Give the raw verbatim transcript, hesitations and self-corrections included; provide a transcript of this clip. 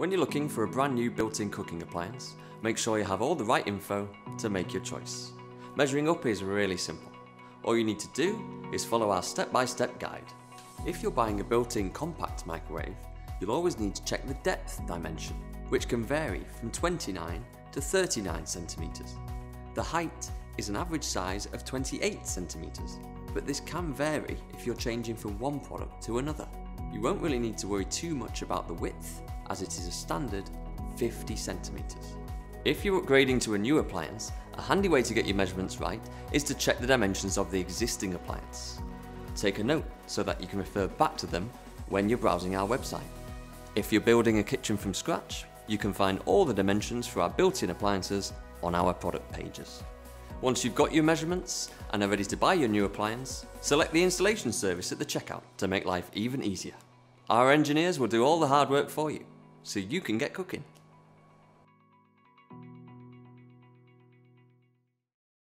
When you're looking for a brand new built-in cooking appliance, make sure you have all the right info to make your choice. Measuring up is really simple. All you need to do is follow our step-by-step guide. If you're buying a built-in compact microwave, you'll always need to check the depth dimension, which can vary from twenty-nine to thirty-nine centimeters. The height is an average size of twenty-eight centimeters, but this can vary if you're changing from one product to another. You won't really need to worry too much about the width, as it is a standard fifty centimeters. If you're upgrading to a new appliance, a handy way to get your measurements right is to check the dimensions of the existing appliance. Take a note so that you can refer back to them when you're browsing our website. If you're building a kitchen from scratch, you can find all the dimensions for our built-in appliances on our product pages. Once you've got your measurements and are ready to buy your new appliance, select the installation service at the checkout to make life even easier. Our engineers will do all the hard work for you, so you can get cooking.